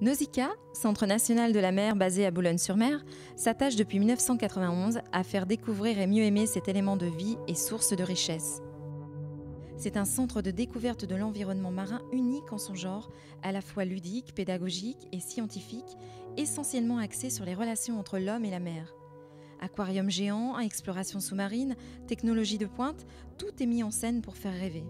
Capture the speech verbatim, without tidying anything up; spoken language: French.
Nausicaa, centre national de la mer basé à Boulogne-sur-Mer, s'attache depuis mille neuf cent quatre-vingt-onze à faire découvrir et mieux aimer cet élément de vie et source de richesse. C'est un centre de découverte de l'environnement marin unique en son genre, à la fois ludique, pédagogique et scientifique, essentiellement axé sur les relations entre l'homme et la mer. Aquarium géant, exploration sous-marine, technologie de pointe, tout est mis en scène pour faire rêver.